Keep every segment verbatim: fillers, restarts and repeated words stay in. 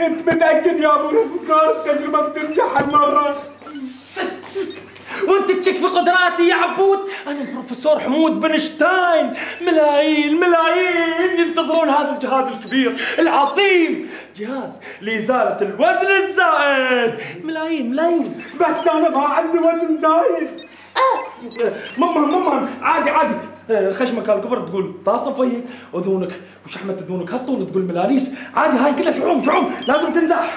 انت متأكد يا ابو رفقات التجربة بتنجح هالمرة؟ وانت تشك في قدراتي يا عبود؟ انا البروفيسور حمود بن شتاين. ملايين ملايين ينتظرون هذا الجهاز الكبير العظيم، جهاز لازاله الوزن الزائد. ملايين ملايين بس انا ما عندي وزن زايد. اه ماما ماما عادي عادي. خشمك هالكبر تقول طاسه فيك، اذونك وشحمه اذونك هالطول تقول ملاليس. عادي هاي كلها شعوم شعوم لازم تنزح.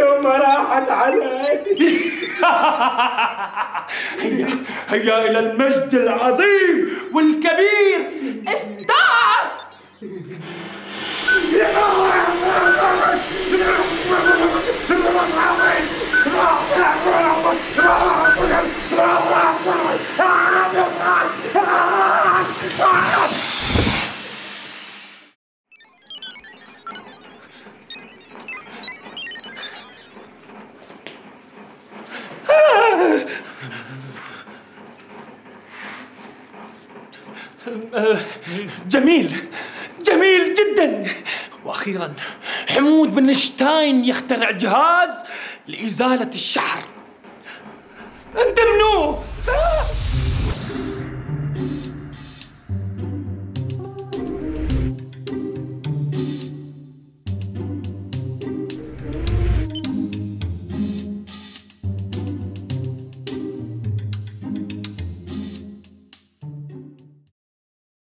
يوم راحت عليك. هيا هيا الى المجد العظيم والكبير. استار جميل جميل جدا. واخيرا حمود بن شتاين يخترع جهاز لإزالة الشعر. انت منو؟